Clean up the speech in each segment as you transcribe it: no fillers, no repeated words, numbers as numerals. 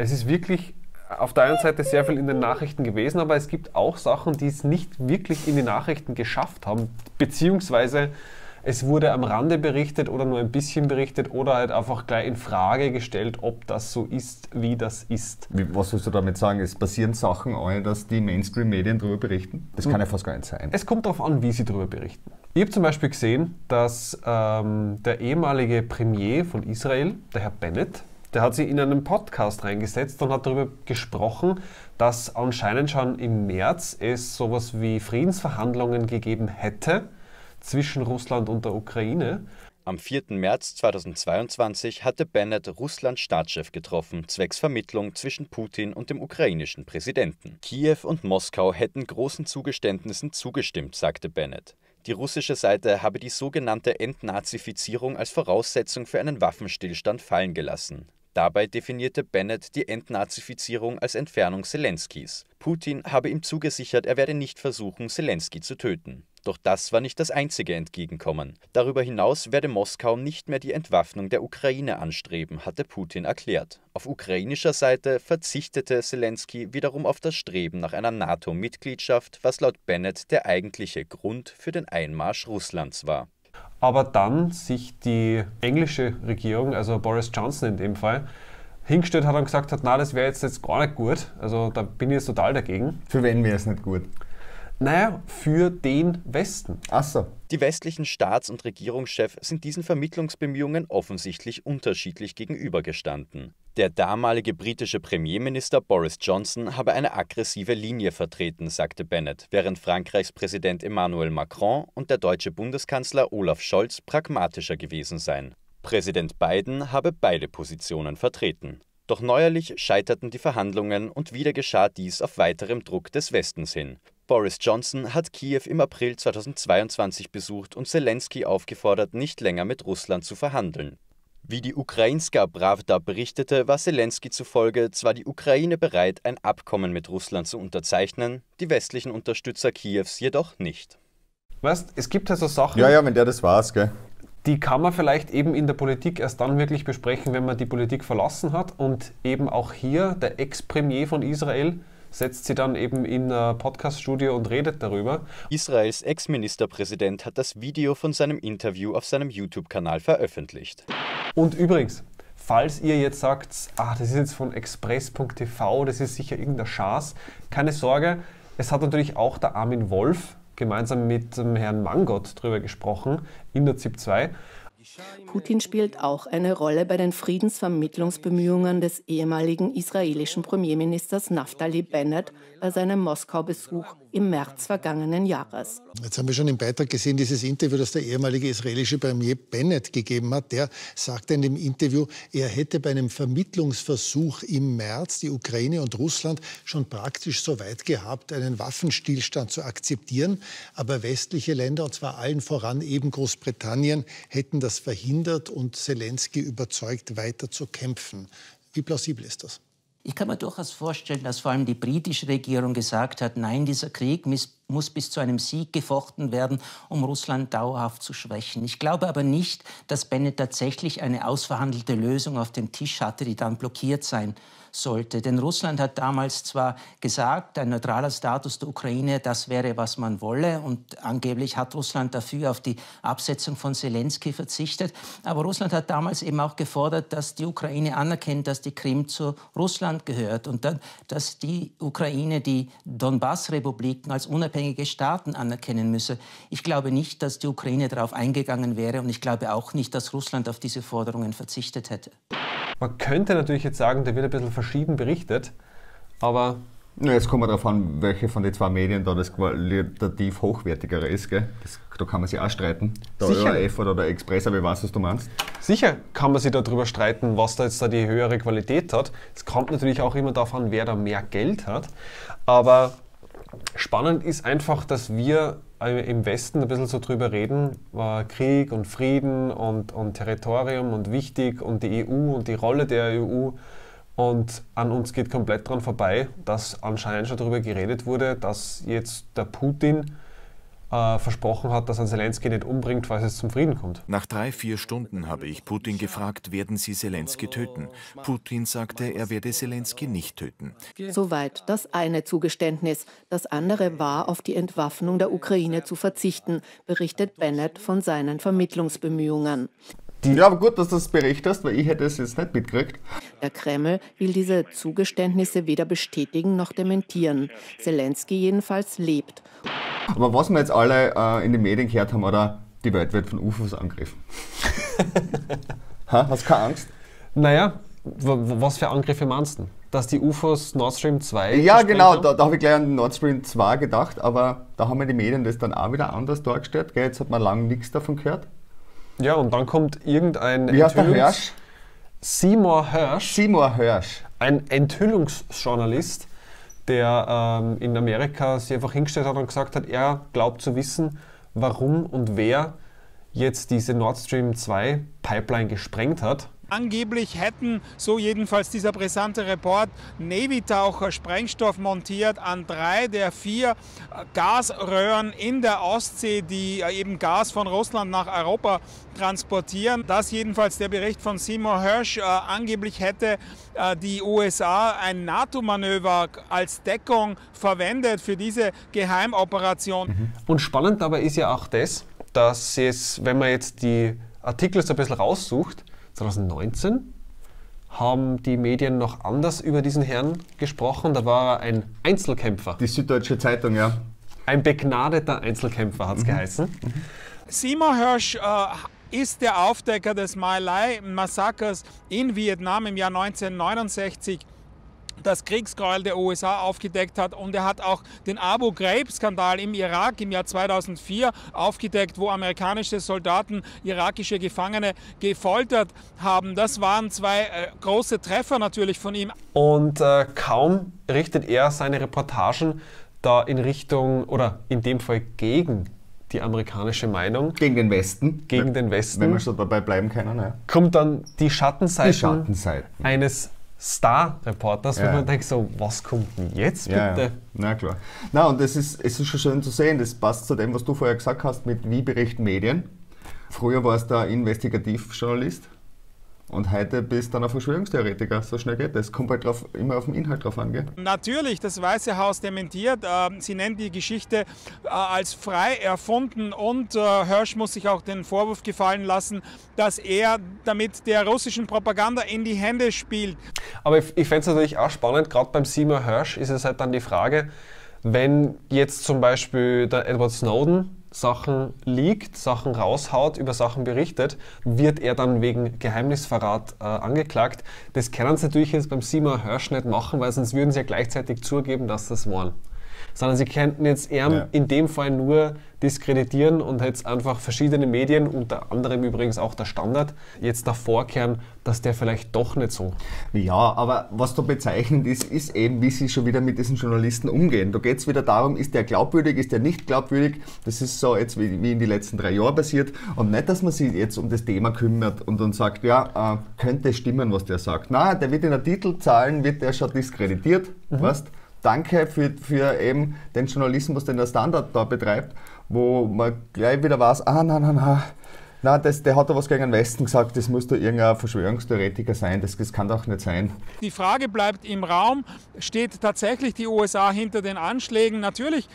Es ist wirklich auf der einen Seite sehr viel in den Nachrichten gewesen, aber es gibt auch Sachen, die es nicht wirklich in die Nachrichten geschafft haben, beziehungsweise es wurde am Rande berichtet oder nur ein bisschen berichtet oder halt einfach gleich in Frage gestellt, ob das so ist, wie das ist. Was willst du damit sagen? Es passieren Sachen, ohne dass die Mainstream-Medien darüber berichten? Das kann ja fast gar nicht sein. Es kommt darauf an, wie sie darüber berichten. Ich habe zum Beispiel gesehen, dass der ehemalige Premier von Israel, der Herr Bennett, der hat sich in einen Podcast reingesetzt und hat darüber gesprochen, dass anscheinend schon im März es sowas wie Friedensverhandlungen gegeben hätte zwischen Russland und der Ukraine. Am 4. März 2022 hatte Bennett Russlands Staatschef getroffen, zwecks Vermittlung zwischen Putin und dem ukrainischen Präsidenten. Kiew und Moskau hätten großen Zugeständnissen zugestimmt, sagte Bennett. Die russische Seite habe die sogenannte Entnazifizierung als Voraussetzung für einen Waffenstillstand fallen gelassen. Dabei definierte Bennett die Entnazifizierung als Entfernung Zelenskys. Putin habe ihm zugesichert, er werde nicht versuchen, Zelensky zu töten. Doch das war nicht das einzige Entgegenkommen. Darüber hinaus werde Moskau nicht mehr die Entwaffnung der Ukraine anstreben, hatte Putin erklärt. Auf ukrainischer Seite verzichtete Zelensky wiederum auf das Streben nach einer NATO-Mitgliedschaft, was laut Bennett der eigentliche Grund für den Einmarsch Russlands war. Aber dann sich die englische Regierung, also Boris Johnson in dem Fall, hingestellt hat und gesagt hat, na, das wäre jetzt gar nicht gut. Also da bin ich jetzt total dagegen. Für wen wäre es nicht gut? Naja, für den Westen. Ach so. Die westlichen Staats- und Regierungschefs sind diesen Vermittlungsbemühungen offensichtlich unterschiedlich gegenübergestanden. Der damalige britische Premierminister Boris Johnson habe eine aggressive Linie vertreten, sagte Bennett, während Frankreichs Präsident Emmanuel Macron und der deutsche Bundeskanzler Olaf Scholz pragmatischer gewesen seien. Präsident Biden habe beide Positionen vertreten. Doch neuerlich scheiterten die Verhandlungen und wieder geschah dies auf weiterem Druck des Westens hin. Boris Johnson hat Kiew im April 2022 besucht und Zelensky aufgefordert, nicht länger mit Russland zu verhandeln. Wie die Ukrainska Pravda berichtete, war Zelensky zufolge zwar die Ukraine bereit, ein Abkommen mit Russland zu unterzeichnen, die westlichen Unterstützer Kiews jedoch nicht. Weißt, es gibt ja so Sachen... Ja, wenn der das war's, gell? Die kann man vielleicht eben in der Politik erst dann wirklich besprechen, wenn man die Politik verlassen hat. Und eben auch hier der Ex-Premier von Israel setzt sie dann eben in ein Podcast-Studio und redet darüber. Israels Ex-Ministerpräsident hat das Video von seinem Interview auf seinem YouTube-Kanal veröffentlicht. Und übrigens, falls ihr jetzt sagt, das ist jetzt von express.tv, das ist sicher irgendein Schatz, keine Sorge, es hat natürlich auch der Armin Wolf gemeinsam mit dem Herrn Mangott darüber gesprochen in der ZIB 2. Putin spielt auch eine Rolle bei den Friedensvermittlungsbemühungen des ehemaligen israelischen Premierministers Naftali Bennett bei seinem Moskau-Besuch im März vergangenen Jahres. Jetzt haben wir schon im Beitrag gesehen, dieses Interview, das der ehemalige israelische Premier Bennett gegeben hat. Der sagte in dem Interview, er hätte bei einem Vermittlungsversuch im März die Ukraine und Russland schon praktisch so weit gehabt, einen Waffenstillstand zu akzeptieren. Aber westliche Länder, und zwar allen voran eben Großbritannien, hätten das verhindert und Zelensky überzeugt, weiter zu kämpfen. Wie plausibel ist das? Ich kann mir durchaus vorstellen, dass vor allem die britische Regierung gesagt hat, nein, dieser Krieg muss bis zu einem Sieg gefochten werden, um Russland dauerhaft zu schwächen. Ich glaube aber nicht, dass Bennett tatsächlich eine ausverhandelte Lösung auf dem Tisch hatte, die dann blockiert sein sollte. Denn Russland hat damals zwar gesagt, ein neutraler Status der Ukraine, das wäre, was man wolle. Und angeblich hat Russland dafür auf die Absetzung von Zelensky verzichtet. Aber Russland hat damals eben auch gefordert, dass die Ukraine anerkennt, dass die Krim zu Russland gehört. Und dann, dass die Ukraine die Donbass-Republiken als unabhängige Staaten anerkennen müsse. Ich glaube nicht, dass die Ukraine darauf eingegangen wäre. Und ich glaube auch nicht, dass Russland auf diese Forderungen verzichtet hätte. Man könnte natürlich jetzt sagen, da wird ein bisschen verschieden berichtet, aber... Ja, jetzt kommt man darauf an, welche von den zwei Medien da das qualitativ hochwertigere ist, gell? Da kann man sich auch streiten. Der ORF oder der eXpress, aber ich weiß, was du meinst. Sicher kann man sich darüber streiten, was da jetzt da die höhere Qualität hat. Es kommt natürlich auch immer darauf an, wer da mehr Geld hat. Aber spannend ist einfach, dass wir im Westen ein bisschen so drüber reden, Krieg und Frieden und Territorium und wichtig und die EU und die Rolle der EU, und an uns geht komplett dran vorbei, dass anscheinend schon darüber geredet wurde, dass jetzt der Putin versprochen hat, dass er Zelensky nicht umbringt, falls es zum Frieden kommt. Nach 3–4 Stunden habe ich Putin gefragt, werden Sie Zelensky töten? Putin sagte, er werde Zelensky nicht töten. Soweit das eine Zugeständnis. Das andere war, auf die Entwaffnung der Ukraine zu verzichten, berichtet Bennett von seinen Vermittlungsbemühungen. Ja, aber gut, dass du das berichtest, weil ich hätte es jetzt nicht mitgekriegt. Der Kreml will diese Zugeständnisse weder bestätigen noch dementieren. Zelensky jedenfalls lebt. Aber was wir jetzt alle in den Medien gehört haben, oder die Welt wird von UFOs angegriffen. Hast keine Angst? Naja, was für Angriffe meinst du? Dass die UFOs Nord Stream 2... Ja genau, da habe ich gleich an Nord Stream 2 gedacht, aber da haben ja die Medien das dann auch wieder anders dargestellt. Gell? Jetzt hat man lange nichts davon gehört. Ja, und dann kommt irgendein... Wie heißt der Hersh? Seymour Hersh. Seymour Hersh. Ein Enthüllungsjournalist, der in Amerika sich einfach hingestellt hat und gesagt hat, er glaubt zu wissen, warum und wer jetzt diese Nord Stream 2 Pipeline gesprengt hat. Angeblich hätten, so jedenfalls dieser brisante Report, Navy-Taucher Sprengstoff montiert an 3 der 4 Gasröhren in der Ostsee, die eben Gas von Russland nach Europa transportieren. Das jedenfalls der Bericht von Seymour Hersh. Angeblich hätte die USA ein NATO-Manöver als Deckung verwendet für diese Geheimoperation. Und spannend dabei ist ja auch das, dass es, wenn man jetzt die Artikel so ein bisschen raussucht, 2019 haben die Medien noch anders über diesen Herrn gesprochen. Da war er ein Einzelkämpfer. Die Süddeutsche Zeitung, ja. Ein begnadeter Einzelkämpfer, hat es geheißen. Seymour Hersh ist der Aufdecker des My Lai-Massakers in Vietnam im Jahr 1969. Das Kriegsgräuel der USA aufgedeckt hat, und er hat auch den Abu Ghraib-Skandal im Irak im Jahr 2004 aufgedeckt, wo amerikanische Soldaten irakische Gefangene gefoltert haben. Das waren 2 große Treffer natürlich von ihm. Und kaum richtet er seine Reportagen da in Richtung, oder in dem Fall gegen die amerikanische Meinung. Gegen den Westen. Gegen den Westen. Wenn wir schon dabei bleiben können. Ja. Kommt dann die Schattenseiten, eines Star-Reporters, wo man denkt, so, was kommt denn jetzt bitte? Ja. Na klar. Na, und es ist schon schön zu sehen, das passt zu dem, was du vorher gesagt hast, mit wie berichten Medien. Früher warst du ein Investigativjournalist und heute bist du ein Verschwörungstheoretiker. So schnell geht das. Kommt halt immer auf den Inhalt drauf an, gell? Natürlich, das Weiße Haus dementiert. Sie nennt die Geschichte als frei erfunden, und Hersh muss sich auch den Vorwurf gefallen lassen, dass er damit der russischen Propaganda in die Hände spielt. Aber ich fände es natürlich auch spannend, gerade beim Seymour Hersh ist es halt dann die Frage, wenn jetzt zum Beispiel der Edward Snowden Sachen leakt, Sachen raushaut, über Sachen berichtet, wird er dann wegen Geheimnisverrat angeklagt. Das können sie natürlich jetzt beim Seymour Hersh nicht machen, weil sonst würden sie ja gleichzeitig zugeben, dass das waren. Sondern sie könnten jetzt eher in dem Fall nur diskreditieren und jetzt einfach verschiedene Medien, unter anderem übrigens auch der Standard, jetzt davor kehren, dass der vielleicht doch nicht so. Ja, aber was da bezeichnend ist, ist eben, wie sie schon wieder mit diesen Journalisten umgehen. Da geht es wieder darum, ist der glaubwürdig, ist der nicht glaubwürdig. Das ist so jetzt wie in den letzten 3 Jahren passiert. Und nicht, dass man sich jetzt um das Thema kümmert und dann sagt, ja, könnte stimmen, was der sagt. Nein, der wird in der Titelzahlen, wird der schon diskreditiert, weißt? Danke für eben den Journalismus, den der Standard da betreibt, wo man gleich wieder weiß, nein, der hat da was gegen den Westen gesagt, das muss da irgendein Verschwörungstheoretiker sein, das kann doch nicht sein. Die Frage bleibt im Raum, steht tatsächlich die USA hinter den Anschlägen? Natürlich.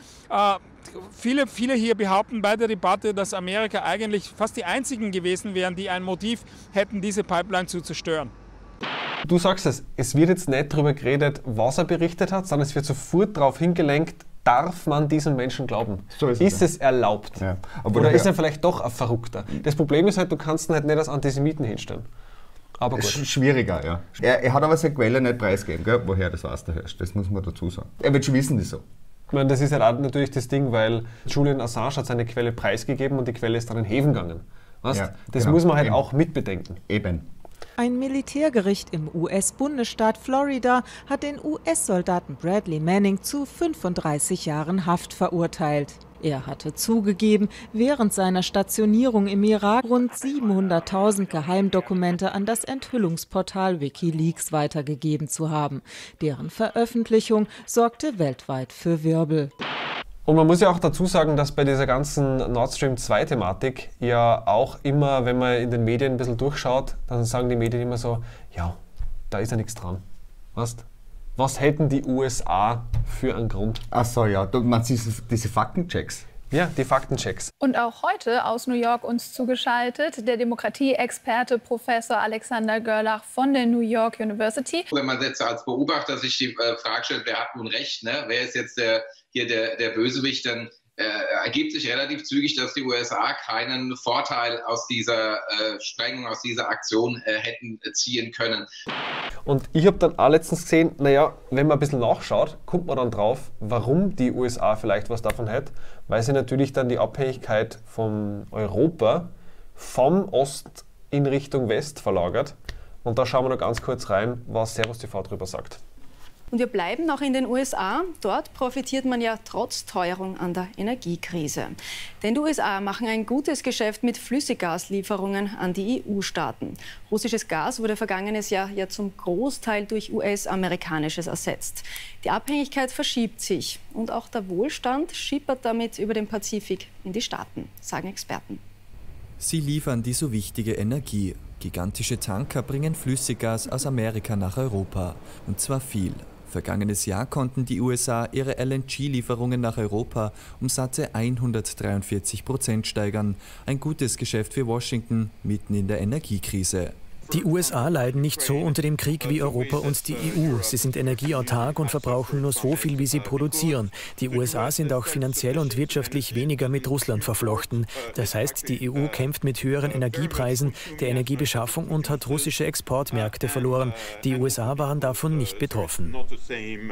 Viele hier behaupten bei der Debatte, dass Amerika eigentlich fast die einzigen gewesen wären, die ein Motiv hätten, diese Pipeline zu zerstören. Du sagst es wird jetzt nicht darüber geredet, was er berichtet hat, sondern es wird sofort darauf hingelenkt, darf man diesen Menschen glauben? So ist es erlaubt? Ja. Oder ist er vielleicht doch ein Verrückter? Das Problem ist halt, du kannst ihn halt nicht als Antisemiten hinstellen. Aber gut. Schwieriger, ja. Er hat aber seine Quelle nicht preisgegeben, gell? Woher das weiß der Herrscht, das muss man dazu sagen. Er wird schon wissen, wieso. Ich meine, das ist halt auch natürlich das Ding, weil Julian Assange hat seine Quelle preisgegeben und die Quelle ist dann in Häfen gegangen. Weißt? Ja, das muss man halt eben auch mitbedenken. Eben. Ein Militärgericht im US-Bundesstaat Florida hat den US-Soldaten Bradley Manning zu 35 Jahren Haft verurteilt. Er hatte zugegeben, während seiner Stationierung im Irak rund 700.000 Geheimdokumente an das Enthüllungsportal WikiLeaks weitergegeben zu haben. Deren Veröffentlichung sorgte weltweit für Wirbel. Und man muss ja auch dazu sagen, dass bei dieser ganzen Nord Stream 2 Thematik ja auch immer, wenn man in den Medien ein bisschen durchschaut, dann sagen die Medien immer so, ja, da ist ja nichts dran. Weißt? Was hätten die USA für einen Grund? Ach so, ja, man sieht diese Faktenchecks. Ja, die Faktenchecks. Und auch heute aus New York uns zugeschaltet der Demokratieexperte Professor Alexander Görlach von der New York University. Wenn man jetzt als Beobachter sich die Frage stellt, wer hat nun recht, ne? Wer ist jetzt der Bösewicht, dann ergibt sich relativ zügig, dass die USA keinen Vorteil aus dieser Sprengung, aus dieser Aktion hätten ziehen können. Und ich habe dann auch letztens gesehen, naja, wenn man ein bisschen nachschaut, kommt man dann drauf, warum die USA vielleicht was davon hat, weil sie natürlich dann die Abhängigkeit von Europa vom Ost in Richtung West verlagert. Und da schauen wir noch ganz kurz rein, was ServusTV darüber sagt. Und wir bleiben noch in den USA. Dort profitiert man ja trotz Teuerung an der Energiekrise. Denn die USA machen ein gutes Geschäft mit Flüssiggaslieferungen an die EU-Staaten. Russisches Gas wurde vergangenes Jahr ja zum Großteil durch US-amerikanisches ersetzt. Die Abhängigkeit verschiebt sich und auch der Wohlstand schippert damit über den Pazifik in die Staaten, sagen Experten. Sie liefern die so wichtige Energie. Gigantische Tanker bringen Flüssiggas aus Amerika nach Europa. Und zwar viel. Vergangenes Jahr konnten die USA ihre LNG-Lieferungen nach Europa um satte 143% steigern. Ein gutes Geschäft für Washington mitten in der Energiekrise. Die USA leiden nicht so unter dem Krieg wie Europa und die EU. Sie sind energieautark und verbrauchen nur so viel, wie sie produzieren. Die USA sind auch finanziell und wirtschaftlich weniger mit Russland verflochten. Das heißt, die EU kämpft mit höheren Energiepreisen, der Energiebeschaffung und hat russische Exportmärkte verloren. Die USA waren davon nicht betroffen.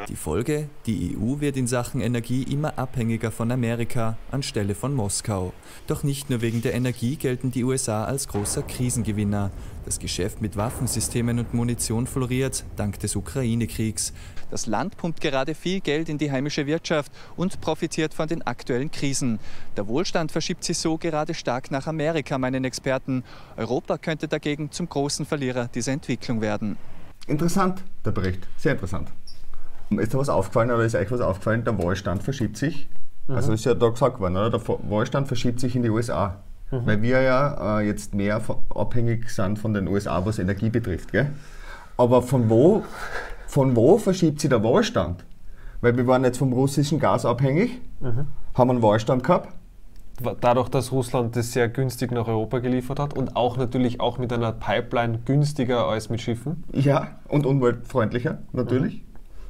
Die Folge? Die EU wird in Sachen Energie immer abhängiger von Amerika anstelle von Moskau. Doch nicht nur wegen der Energie gelten die USA als großer Krisengewinner. Das Geschäft mit Waffensystemen und Munition floriert dank des Ukraine-Kriegs. Das Land pumpt gerade viel Geld in die heimische Wirtschaft und profitiert von den aktuellen Krisen. Der Wohlstand verschiebt sich so gerade stark nach Amerika, meinen Experten. Europa könnte dagegen zum großen Verlierer dieser Entwicklung werden. Interessant, der Bericht, sehr interessant. Ist da was aufgefallen oder ist euch was aufgefallen? Der Wohlstand verschiebt sich. Also ist ja da gesagt worden, oder? Der Wohlstand verschiebt sich in die USA. Weil wir ja jetzt mehr abhängig sind von den USA, was Energie betrifft. Gell? Aber von wo verschiebt sich der Wohlstand? Weil wir waren jetzt vom russischen Gas abhängig, haben einen Wohlstand gehabt. Dadurch, dass Russland das sehr günstig nach Europa geliefert hat und auch natürlich auch mit einer Pipeline günstiger als mit Schiffen. Ja, und umweltfreundlicher natürlich,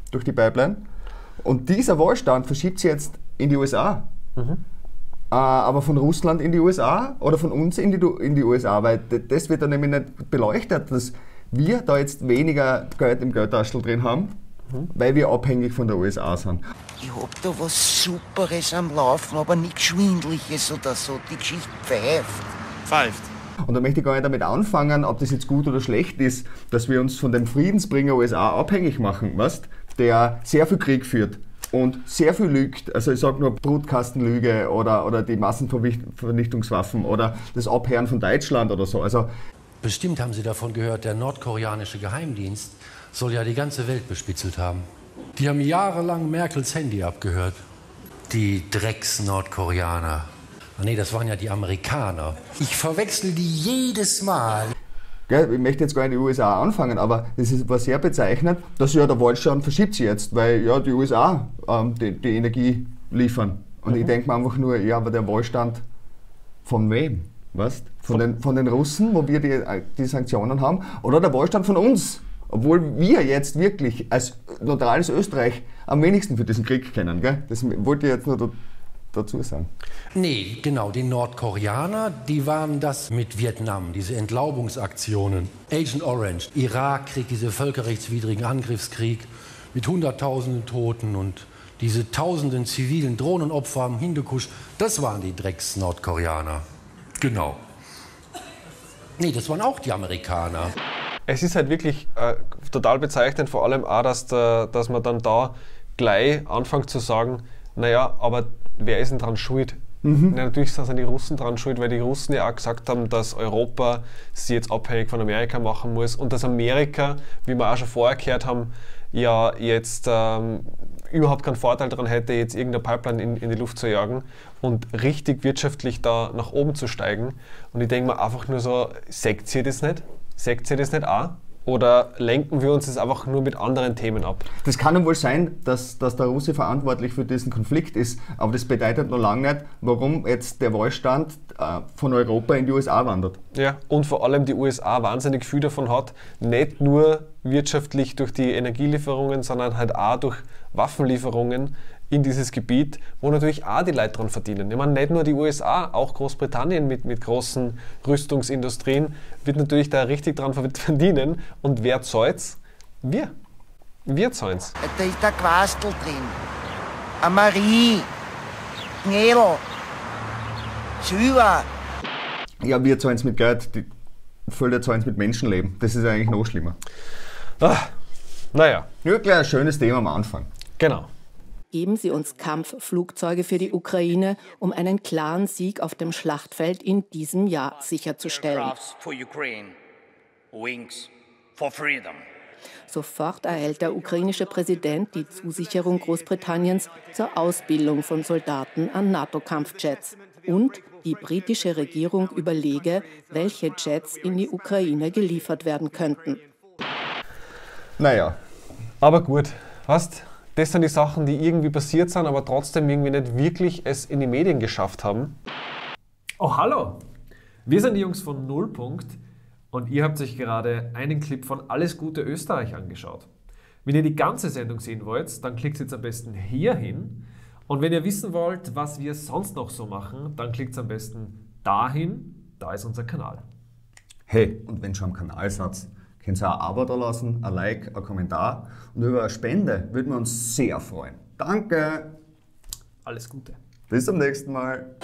durch die Pipeline. Und dieser Wohlstand verschiebt sich jetzt in die USA. Aber von Russland in die USA oder von uns in die USA, weil das wird dann nämlich nicht beleuchtet, dass wir da jetzt weniger Geld im Geldtaschel drin haben, weil wir abhängig von der USA sind. Ich hab da was Superes am Laufen, aber nichts Schwindliches oder so, die Geschichte pfeift. Und da möchte ich gar nicht damit anfangen, ob das jetzt gut oder schlecht ist, dass wir uns von dem Friedensbringer USA abhängig machen, weißt, der sehr viel Krieg führt. Und sehr viel lügt, also ich sage nur Brutkastenlüge oder die Massenvernichtungswaffen oder das Abhören von Deutschland oder so. Also bestimmt haben Sie davon gehört, der nordkoreanische Geheimdienst soll ja die ganze Welt bespitzelt haben. Die haben jahrelang Merkels Handy abgehört. Die Drecks-Nordkoreaner. Ah nee, das waren ja die Amerikaner. Ich verwechsel die jedes Mal. Ich möchte jetzt gar nicht in die USA anfangen, aber das war sehr bezeichnend, dass ja der Wohlstand verschiebt sich jetzt, weil ja die USA die Energie liefern. Und ich denke mir einfach nur, ja, aber der Wohlstand von wem? Weißt? Von den Russen, wo wir die Sanktionen haben, oder der Wohlstand von uns? Obwohl wir jetzt wirklich als neutrales Österreich am wenigsten für diesen Krieg kennen. Gell? Das wollte ich jetzt nur dazu sagen. Nee, genau, die Nordkoreaner, die waren das mit Vietnam, diese Entlaubungsaktionen, Agent Orange, Irakkrieg, diese völkerrechtswidrigen Angriffskrieg mit Hunderttausenden Toten und diese tausenden zivilen Drohnenopfer am Hindukusch, das waren die Drecks-Nordkoreaner. Genau. Nee, das waren auch die Amerikaner. Es ist halt wirklich total bezeichnend, vor allem auch, dass man dann da gleich anfängt zu sagen, naja, aber wer ist denn dran schuld? Ja, natürlich sind die Russen dran schuld, weil die Russen ja auch gesagt haben, dass Europa sie jetzt abhängig von Amerika machen muss und dass Amerika, wie wir auch schon vorher gehört haben, ja jetzt überhaupt keinen Vorteil daran hätte, jetzt irgendeine Pipeline in die Luft zu jagen und richtig wirtschaftlich da nach oben zu steigen. Und ich denke mir einfach nur so, seht ihr das nicht? Seht ihr das nicht auch? Oder lenken wir uns das einfach nur mit anderen Themen ab? Das kann ja wohl sein, dass der Russe verantwortlich für diesen Konflikt ist, aber das bedeutet noch lange nicht, warum jetzt der Wohlstand von Europa in die USA wandert. Ja, und vor allem die USA wahnsinnig viel davon hat, nicht nur wirtschaftlich durch die Energielieferungen, sondern halt auch durch Waffenlieferungen in dieses Gebiet, wo natürlich auch die Leute dran verdienen. Ich meine, nicht nur die USA, auch Großbritannien mit großen Rüstungsindustrien wird natürlich da richtig dran verdienen. Und wer zahlt's? Wir. Wir zahlen's. Da ist der Quastel drin, a Marie, Knädel, Schüler. Ja, wir zahlen's mit Geld, die Völker zahlen's mit Menschenleben. Das ist eigentlich noch schlimmer. Ach, naja. Nur gleich ein schönes Thema am Anfang. Genau. Geben Sie uns Kampfflugzeuge für die Ukraine, um einen klaren Sieg auf dem Schlachtfeld in diesem Jahr sicherzustellen. Sofort erhält der ukrainische Präsident die Zusicherung Großbritanniens zur Ausbildung von Soldaten an NATO-Kampfjets. Und die britische Regierung überlege, welche Jets in die Ukraine geliefert werden könnten. Naja, aber gut, was? Das sind die Sachen, die irgendwie passiert sind, aber trotzdem irgendwie nicht wirklich es in die Medien geschafft haben. Oh, hallo! Wir sind die Jungs von Nullpunkt und ihr habt euch gerade einen Clip von Alles Gute Österreich angeschaut. Wenn ihr die ganze Sendung sehen wollt, dann klickt jetzt am besten hier hin. Und wenn ihr wissen wollt, was wir sonst noch so machen, dann klickt am besten dahin. Da ist unser Kanal. Hey, und wenn schon am Kanal seid, könnt ihr ein Abo da lassen, ein Like, ein Kommentar und über eine Spende würden wir uns sehr freuen. Danke! Alles Gute! Bis zum nächsten Mal!